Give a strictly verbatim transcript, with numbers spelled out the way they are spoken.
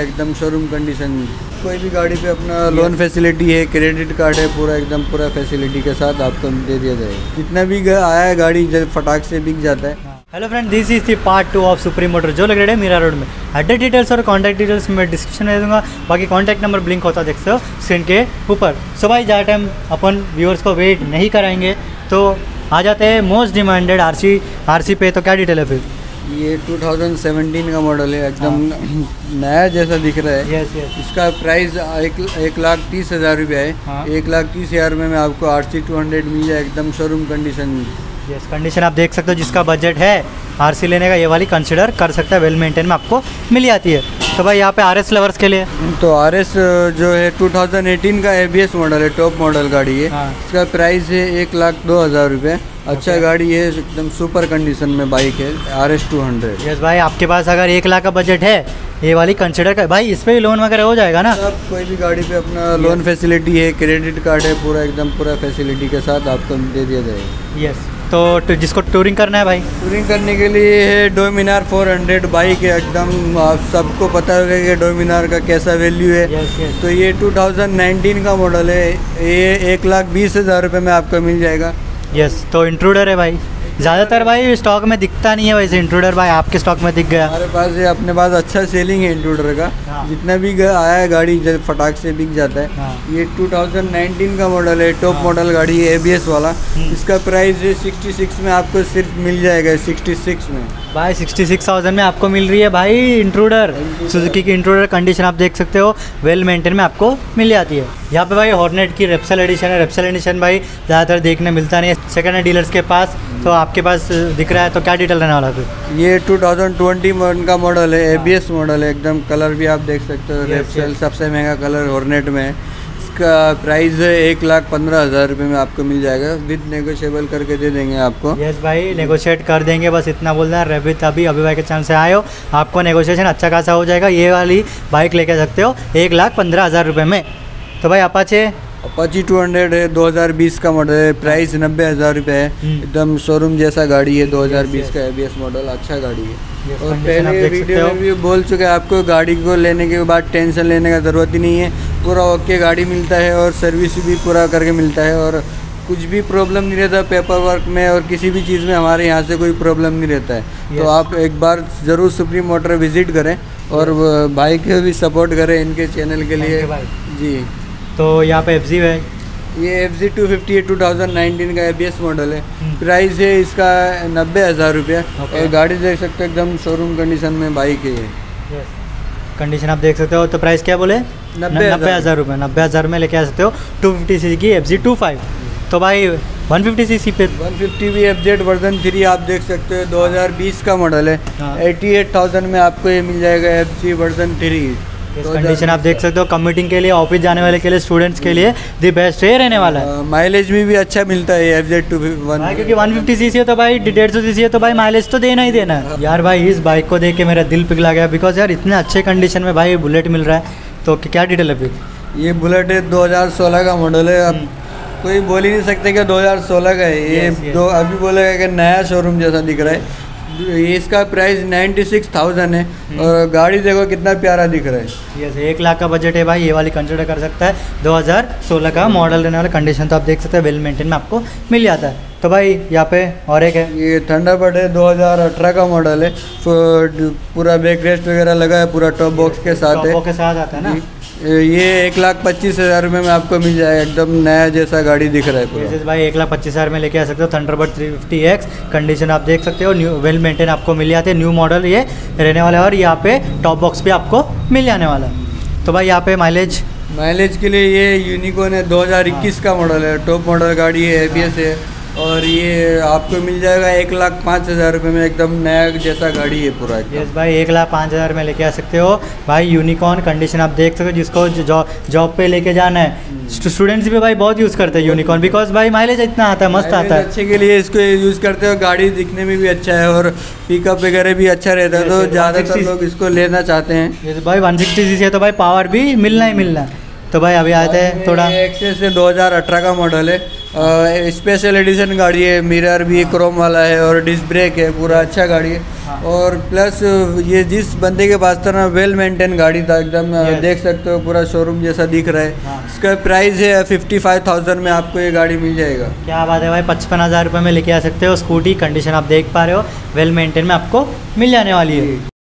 एकदम showroom condition में। कोई भी गाड़ी पे अपना लोन फैसिलिटी है, क्रेडिट कार्ड है, पूरा एकदम पूरा फैसिलिटी के साथ आपको दे दिया जाएगा। जितना भी आया है गाड़ी जब फटाक से बिक जाता है। Hello friend, this is the part two of supreme motor जो लग रहा है मीरा रोड में। एड्रेस डिटेल्स और कॉन्टैक्ट डिटेल्स मैं डिस्क्रिप्शन में दे दूँगा, बाकी कॉन्टैक्ट नंबर ब्लिंक होता देख सो स्क्रीन के ऊपर। सो भाई ज़्यादा टाइम अपन व्यूअर्स को वेट नहीं कराएंगे, तो आ जाते हैं मोस्ट डिमांडेड आरसी। आरसी पे तो क्या डिटेल है फिर? ये टू थाउजेंड सेवेंटीन का मॉडल है, एकदम हाँ। नया जैसा दिख रहा है। Yes yes. इसका प्राइस एक, एक लाख तीस हज़ार रुपया है। हाँ। एक लाख तीस हज़ार में आपको आरसी टू हंड्रेड मिल जाए एकदम शोरूम कंडीशन में। यस, कंडीशन आप देख सकते हो। जिसका बजट है आरसी लेने का, ये वाली कंसिडर कर सकता है, वेल मेंटेन में आपको मिल जाती है। तो भाई यहाँ पे आरएस लवर्स के लिए तो आरएस जो है टू थाउजेंड एटीन का एबीएस मॉडल है, टॉप मॉडल गाड़ी है। हाँ। इसका प्राइस है एक लाख दो हज़ार रुपये। अच्छा गाड़ी है, एकदम सुपर कंडीशन में बाइक है R S two hundred. Yes भाई, आपके पास अगर एक लाख का बजट है, ये वाली कंसिडर कर भाई। इस पर भी लोन वगैरह हो जाएगा ना? आप कोई भी गाड़ी पे अपना लोन फैसिलिटी है, क्रेडिट कार्ड है, पूरा एकदम पूरा फैसिलिटी के साथ आपको दे दिया जाएगा। यस, तो जिसको टूरिंग करना है भाई, टूरिंग करने के लिए है डोमिनार फोर हंड्रेड बाइक है। एकदम आप सबको पता होगा कि डोमिनार का कैसा वैल्यू है। yes, yes. तो ये टू थाउजेंड नाइनटीन का मॉडल है, ये एक लाख बीस हज़ार रुपये में आपको मिल जाएगा। यस yes, तो इंट्रूडर है भाई। ज़्यादातर भाई स्टॉक में दिखता नहीं है वैसे इंट्रूडर, भाई आपके स्टॉक में दिख गया। हमारे पास ये अपने पास अच्छा सेलिंग है इंट्रूडर का। हाँ। जितना भी आया है गाड़ी जब फटाक से बिक जाता है। हाँ। ये टू थाउजेंड नाइनटीन का मॉडल है, टॉप मॉडल गाड़ी है एबीएस वाला। इसका प्राइस ये सिक्सटी सिक्स में आपको सिर्फ मिल जाएगा, सिक्सटी सिक्स में भाई। सिक्सटी सिक्स थाउजेंड में आपको मिल रही है भाई इंट्रूडर, सुजुकी की इंट्रूडर। कंडीशन आप देख सकते हो, वेल मेंटेन में आपको मिल जाती है। यहाँ पे भाई हॉर्नेट की रेप्सल एडिशन है। रेप्सल एडिशन भाई ज़्यादातर देखने मिलता नहीं है, सेकेंड हैंड डीलर्स के पास। तो आपके पास दिख रहा है, तो क्या डिटेल रहने वाला फिर? ये टू थाउजेंड ट्वेंटी वन का मॉडल है, एबीएस मॉडल है। एकदम कलर भी आप देख सकते हो, रेप्सल सबसे महंगा कलर हॉर्नेट में है। इसका प्राइस एक लाख पंद्रह हज़ार रुपये में आपको मिल जाएगा, विद नेगोशिएबल करके दे देंगे आपको। यस भाई, नेगोशिएट कर देंगे, बस इतना बोल देना। रेबित अभी अभी भाई के चैनल से आए हो, आपको नेगोशिएशन अच्छा खासा हो जाएगा। ये वाली बाइक लेके सकते हो एक लाख पंद्रह हज़ार रुपये में। तो भाई अपाचे अपाची टू हंड्रेड है, टू थाउजेंड ट्वेंटी का मॉडल है, प्राइस नब्बे हज़ार रुपये है। एकदम शोरूम जैसा गाड़ी है, टू थाउजेंड ट्वेंटी का एबीएस मॉडल, अच्छा गाड़ी है। yes, और पहले वीडियो में भी बोल चुके हैं आपको, गाड़ी को लेने के बाद टेंशन लेने का ज़रूरत ही नहीं है। पूरा ओके गाड़ी मिलता है और सर्विस भी पूरा करके मिलता है, और कुछ भी प्रॉब्लम नहीं रहता पेपर वर्क में, और किसी भी चीज़ में हमारे यहाँ से कोई प्रॉब्लम नहीं रहता है। yes. तो आप एक बार ज़रूर सुप्रीम मोटर विजिट करें और भाई को भी सपोर्ट करें इनके चैनल के लिए जी। तो यहाँ पे एफ ज़ेड है, ये एफ ज़ेड टू फिफ्टी है, टू थाउजेंड नाइनटीन का एबीएस मॉडल है। प्राइस है इसका नब्बे हज़ार रुपया। और गाड़ी देख सकते हो एकदम शोरूम कंडीशन में बाइक है ये। कंडीशन आप देख सकते हो। तो प्राइस क्या बोले? नब्बे नब्बे हज़ार रुपये। नब्बे हज़ार में लेके आ सकते हो टू फिफ्टी सी की एफ ज़ेड टू फाइव। तो भाई वन फिफ्टी सी सी पे वन फिफ्टी भी एफ ज़ेड वर्जन थ्री आप देख सकते हो, टू थाउजेंड ट्वेंटी का मॉडल है। अठासी हज़ार में आपको ये मिल जाएगा F Z version three. Condition आप देख सकते हो, कम्यूटिंग के लिए, ऑफिस जाने वाले के लिए, स्टूडेंट्स के लिए दी बेस्ट है रहने वाला है। माइलेज भी भी अच्छा मिलता है F Z two fifty one, क्योंकि वन फिफ्टी सी सी है तो भाई डेढ़ सौ सी सी है, तो भाई माइलेज तो देना ही देना है। यार भाई इस बाइक को देख के मेरा दिल पिघला गया, बिकॉज यार इतने अच्छे कंडीशन में भाई बुलेट मिल रहा है। तो क्या डिटेल है फिर? ये बुलेट है, टू थाउजेंड सिक्सटीन का मॉडल है। अब कोई बोल ही नहीं सकते कि टू थाउजेंड सिक्सटीन का है ये। yes, yes. तो अभी बोलेगा कि नया शोरूम जैसा दिख रहा है। इसका प्राइस नाइन्टी सिक्स थाउजेंड है। hmm. और गाड़ी देखो कितना प्यारा दिख रहा है। यस yes, एक लाख का बजट है भाई, ये वाली कंसिडर कर सकता है। टू थाउजेंड सिक्सटीन का मॉडल रहने वाला, कंडीशन तो आप देख सकते हैं वेल मेंटेन में आपको मिल जाता है। तो भाई यहाँ पे और एक है, ये थंडरबर्ड है, टू थाउजेंड एटीन का मॉडल है। पूरा बैक रेस्ट वगैरह लगा है, पूरा टॉप बॉक्स के साथ है, के साथ आता है ना। ये एक लाख पच्चीस हज़ार रुपये में आपको मिल जाएगा, एकदम नया जैसा गाड़ी दिख रहा है पूरा। yes, भाई एक लाख पच्चीस हज़ार में लेके आ सकते हो Thunderbird three fifty X. Condition आप देख सकते हो, न्यू वेल मेंटेन आपको मिल जाते हैं, न्यू मॉडल ये रहने वाला है, और यहाँ पे टॉप बॉक्स भी आपको मिल जाने वाला है। तो भाई यहाँ पे माइलेज माइलेज के लिए ये यूनिकॉर्न है, टू थाउजेंड ट्वेंटी का मॉडल है, टॉप मॉडल गाड़ी है, एबीएस है, और ये आपको मिल जाएगा एक लाख पाँच हज़ार रुपये में, एकदम नया जैसा गाड़ी है पूरा। यस भाई, एक लाख पाँच हज़ार में लेके आ सकते हो भाई यूनिकॉर्न। कंडीशन आप देख सकते हो, जिसको जॉब जॉब पे लेके जाना है, स्टूडेंट्स भी भाई बहुत यूज़ करते हैं यूनिकॉर्न, बिकॉज भाई माइलेज इतना आता है, मस्त आता है। अच्छे के लिए इसको यूज़ करते हो, गाड़ी दिखने में भी अच्छा है और पिकअप वगैरह भी अच्छा रहता है, तो ज़्यादातर लोग इसको लेना चाहते हैं। यस भाई, वन सिक्सटी सी सी है तो भाई पावर भी मिलना ही मिलना है। तो भाई अभी आते हैं थोड़ा एक्सेस है, टू थाउजेंड एटीन का मॉडल है, स्पेशल एडिशन गाड़ी है, मिरर भी क्रोम वाला है और डिस्क ब्रेक है, पूरा अच्छा गाड़ी है। हाँ। और प्लस ये जिस बंदे के पास था ना, वेल मेंटेन गाड़ी था एकदम, देख सकते हो पूरा शोरूम जैसा दिख रहा है। हाँ। इसका प्राइस है फिफ्टी फाइव थाउजेंड में आपको ये गाड़ी मिल जाएगा। क्या बात है भाई, पचपन हज़ार रुपये में लेके आ सकते हो। स्कूटी कंडीशन आप देख पा रहे हो, वेल मेंटेन में आपको मिल जाने वाली है।